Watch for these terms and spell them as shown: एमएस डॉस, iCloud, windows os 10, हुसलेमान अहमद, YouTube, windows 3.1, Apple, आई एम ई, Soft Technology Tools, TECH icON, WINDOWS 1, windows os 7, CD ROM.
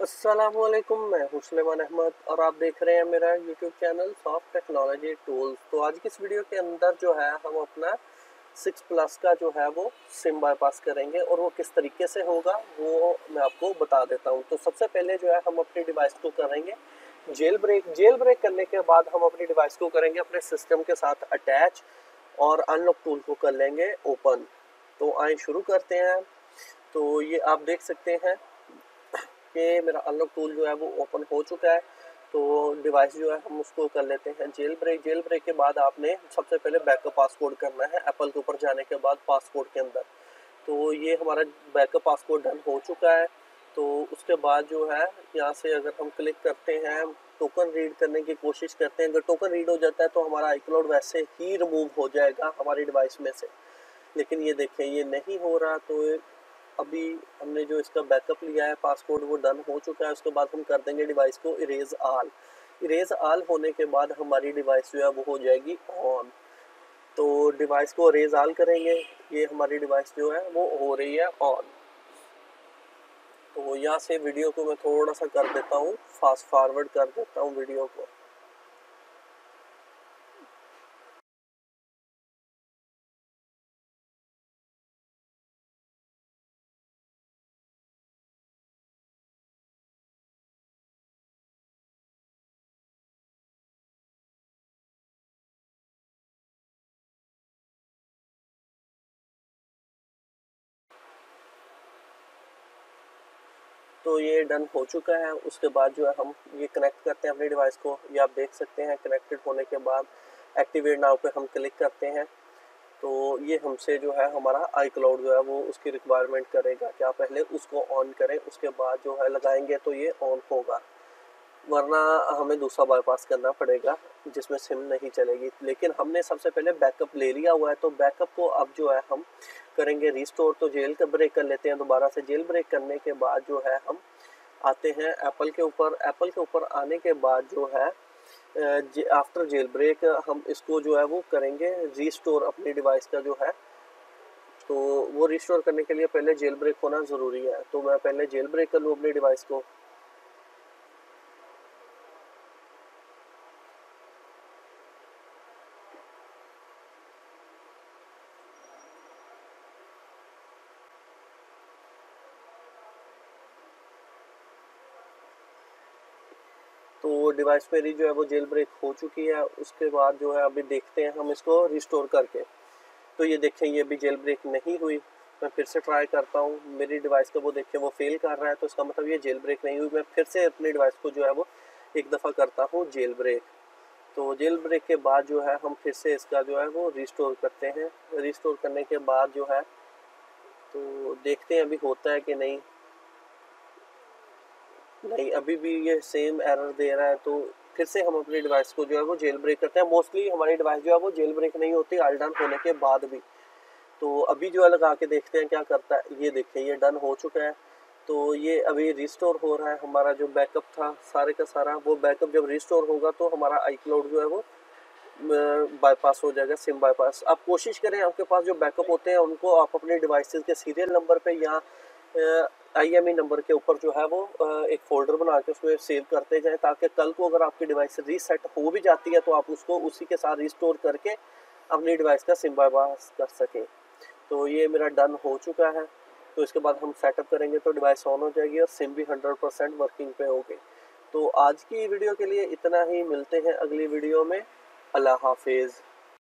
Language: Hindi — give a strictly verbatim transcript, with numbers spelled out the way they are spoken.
अस्सलामुअलैकुम, मैं हुसलेमान अहमद और आप देख रहे हैं मेरा YouTube channel Soft Technology Tools. तो आज की इस वीडियो के अंदर जो है हम अपना सिक्स प्लस का जो है वो सिम बाईपास करेंगे और वो किस तरीके से होगा वो मैं आपको बता देता हूँ। तो सबसे पहले जो है हम अपने डिवाइस को करेंगे जेल ब्रेक। जेल ब्रेक करने के बाद हम अपने डिवाइस को करेंगे अपने सिस्टम के साथ अटैच और अनलॉक टूल को कर लेंगे ओपन। तो आए शुरू करते हैं। तो ये आप देख सकते हैं कि मेरा अनलॉक टूल जो है वो ओपन हो चुका है। तो डिवाइस जो है हम उसको कर लेते हैं जेल ब्रेक। जेल ब्रेक के बाद आपने सबसे पहले बैकअप पासवर्ड करना है एप्पल के ऊपर जाने के बाद पासवर्ड के अंदर। तो ये हमारा बैकअप पासवर्ड डन हो चुका है। तो उसके बाद जो है यहाँ से अगर हम क्लिक करते हैं टोकन रीड करने की कोशिश करते हैं। अगर टोकन रीड हो जाता है तो हमारा आईक्लाउड वैसे ही रिमूव हो जाएगा हमारे डिवाइस में से, लेकिन ये देखें ये नहीं हो रहा। तो अभी हमने जो इसका बैकअप लिया है पासवर्ड वो डन हो चुका है। उसके बाद हम कर देंगे डिवाइस को इरेज आल। इरेज आल होने के बाद हमारी डिवाइस जो है वो हो जाएगी ऑन। तो डिवाइस को इरेज आल करेंगे, ये हमारी डिवाइस जो है वो हो रही है ऑन। तो यहाँ से वीडियो को मैं थोड़ा सा कर देता हूँ, फास्ट फॉरवर्ड कर देता हूँ वीडियो को। तो ये डन हो चुका है। उसके बाद जो है हम ये कनेक्ट करते हैं अपने डिवाइस को। ये आप देख सकते हैं कनेक्टेड होने के बाद एक्टिवेट नाउ पे हम क्लिक करते हैं। तो ये हमसे जो है हमारा आई क्लाउड जो है वो उसकी रिक्वायरमेंट करेगा कि आप पहले उसको ऑन करें, उसके बाद जो है लगाएंगे तो ये ऑन होगा, वरना हमें दूसरा बाईपास करना पड़ेगा जिसमें सिम नहीं चलेगी। लेकिन हमने सबसे पहले बैकअप ले लिया हुआ है तो बैकअप को अब जो है हम करेंगे रिस्टोर। तो जेल का ब्रेक कर लेते हैं दोबारा से। जेल ब्रेक करने के बाद जो है हम आते हैं एप्पल के ऊपर। एप्पल के ऊपर आने के बाद जो है जे, आफ्टर जेल ब्रेक हम इसको जो है वो करेंगे रिस्टोर अपने डिवाइस का जो है। तो वो रिस्टोर करने के लिए पहले जेल ब्रेक होना ज़रूरी है। तो मैं पहले जेल ब्रेक कर लूँ अपने डिवाइस को। तो डिवाइस मेरी जो है वो जेल ब्रेक हो चुकी है। उसके बाद जो है अभी देखते हैं हम इसको रिस्टोर करके। तो ये देखें ये अभी जेल ब्रेक नहीं हुई। मैं फिर से ट्राई करता हूँ मेरी डिवाइस का, वो देखें वो फेल कर रहा है। तो इसका मतलब ये जेल ब्रेक नहीं हुई। मैं फिर से अपने डिवाइस को जो है वो एक दफ़ा करता हूँ जेल ब्रेक। तो जेल ब्रेक के बाद जो है हम फिर से इसका जो है वो रिस्टोर करते हैं। रिस्टोर करने के बाद जो है तो देखते हैं अभी होता है कि नहीं। नहीं, अभी भी ये सेम एरर दे रहा है। तो फिर से हम अपने डिवाइस को जो है वो जेल ब्रेक करते हैं। मोस्टली हमारी डिवाइस जो है वो जेल ब्रेक नहीं होती ऑल डन होने के बाद भी। तो अभी जो है लगा के देखते हैं क्या करता है। ये देखें ये डन हो चुका है। तो ये अभी रिस्टोर हो रहा है हमारा जो बैकअप था सारे का सारा। वो बैकअप जब रिस्टोर होगा तो हमारा आईक्लाउड जो है वो बाईपास हो जाएगा, सिम बाईपास। आप कोशिश करें आपके पास जो बैकअप होते हैं उनको आप अपने डिवाइसेस के सीरियल नंबर पर या आई एम ई नंबर के ऊपर जो है वो एक फ़ोल्डर बना के उसमें सेव करते जाएं, ताकि कल को अगर आपकी डिवाइस रीसेट हो भी जाती है तो आप उसको उसी के साथ रिस्टोर करके अपनी डिवाइस का सिम बाईपास कर सकें। तो ये मेरा डन हो चुका है। तो इसके बाद हम सेटअप करेंगे तो डिवाइस ऑन हो जाएगी और सिम भी हंड्रेड परसेंट वर्किंग पे होगी। तो आज की वीडियो के लिए इतना ही, मिलते हैं अगली वीडियो में। अल्लाह हाफिज़।